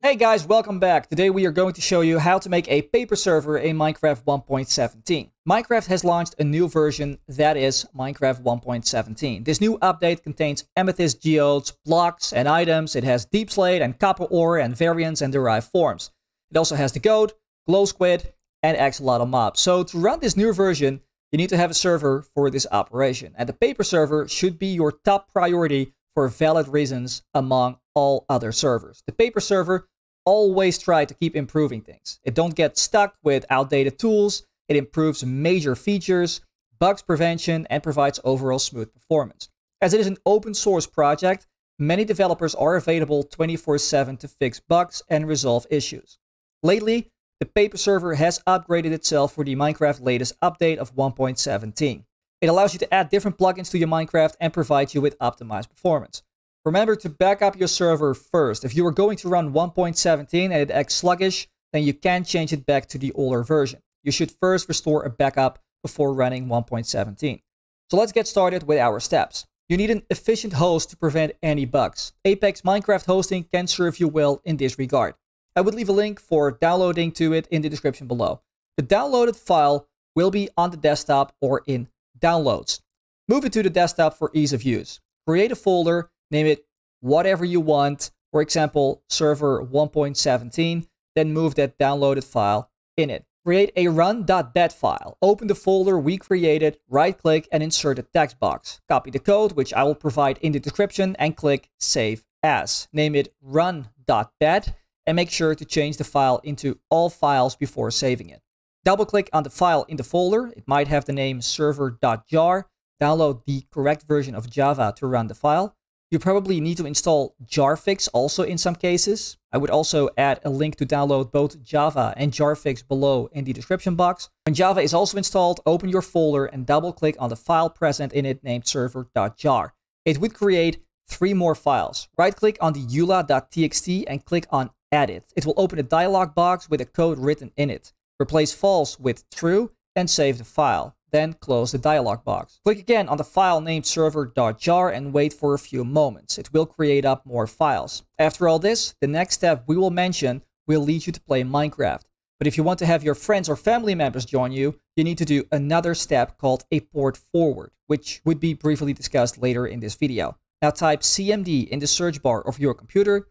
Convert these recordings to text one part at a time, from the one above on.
Hey guys, welcome back. Today we are going to show you how to make a paper server in Minecraft 1.17. Minecraft has launched a new version, that is Minecraft 1.17. This new update contains amethyst geodes, blocks and items. It has deep slate and copper ore and variants and derived forms. It also has the goat, glow squid and axolotl mob. So to run this new version, you need to have a server for this operation. And the paper server should be your top priority for valid reasons among all other servers. The paper server always try to keep improving things. It don't get stuck with outdated tools. It improves major features, bugs prevention, and provides overall smooth performance. As it is an open source project, many developers are available 24/7 to fix bugs and resolve issues. Lately, the paper server has upgraded itself for the Minecraft latest update of 1.17. It allows you to add different plugins to your Minecraft and provide you with optimized performance. Remember to back up your server first. If you are going to run 1.17 and it acts sluggish, then you can change it back to the older version. You should first restore a backup before running 1.17. So let's get started with our steps. You need an efficient host to prevent any bugs. Apex Minecraft hosting can serve you well in this regard. I would leave a link for downloading to it in the description below. The downloaded file will be on the desktop or in downloads. Move it to the desktop for ease of use. Create a folder. Name it whatever you want, for example, server 1.17, then move that downloaded file in it. Create a run.bat file. Open the folder we created, right-click and insert the text box. Copy the code, which I will provide in the description, and click Save As. Name it run.bat and make sure to change the file into all files before saving it. Double-click on the file in the folder. It might have the name server.jar. Download the correct version of Java to run the file. You probably need to install Jarfix also in some cases. I would also add a link to download both Java and Jarfix below in the description box. When Java is also installed, open your folder and double click on the file present in it named server.jar. It would create three more files. Right click on the eula.txt and click on Edit. It will open a dialog box with a code written in it. Replace false with true and save the file. Then close the dialog box. Click again on the file named server.jar and wait for a few moments. It will create up more files. After all this, the next step we will mention will lead you to play Minecraft. But if you want to have your friends or family members join you, you need to do another step called a port forward, which would be briefly discussed later in this video. Now type CMD in the search bar of your computer.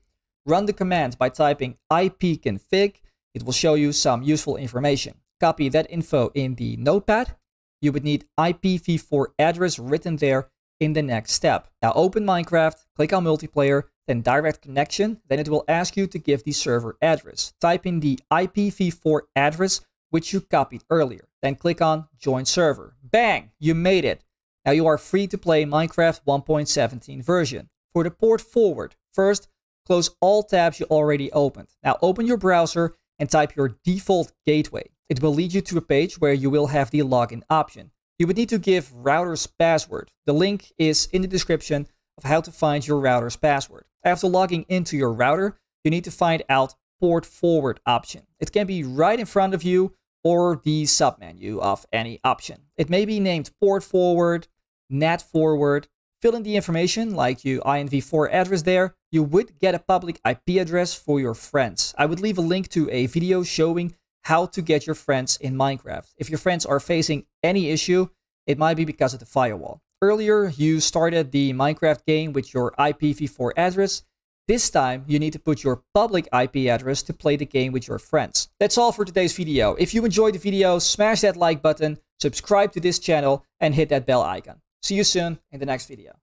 Run the command by typing ipconfig. It will show you some useful information. Copy that info in the notepad. You would need IPv4 address written there in the next step. Now open Minecraft, click on multiplayer, then direct connection, then it will ask you to give the server address. Type in the IPv4 address, which you copied earlier, then click on join server. Bang, you made it. Now you are free to play Minecraft 1.17 version. For the port forward, first close all tabs you already opened. Now open your browser and type your default gateway. It will lead you to a page where you will have the login option. You would need to give router's password. The link is in the description of how to find your router's password. After logging into your router, you need to find out port forward option. It can be right in front of you or the submenu of any option. It may be named port forward, NAT forward. Fill in the information like your IPv4 address there. You would get a public IP address for your friends. I would leave a link to a video showing how to get your friends in Minecraft. If your friends are facing any issue, it might be because of the firewall. Earlier, you started the Minecraft game with your IPv4 address. This time, you need to put your public IP address to play the game with your friends. That's all for today's video. If you enjoyed the video, smash that like button, subscribe to this channel, and hit that bell icon. See you soon in the next video.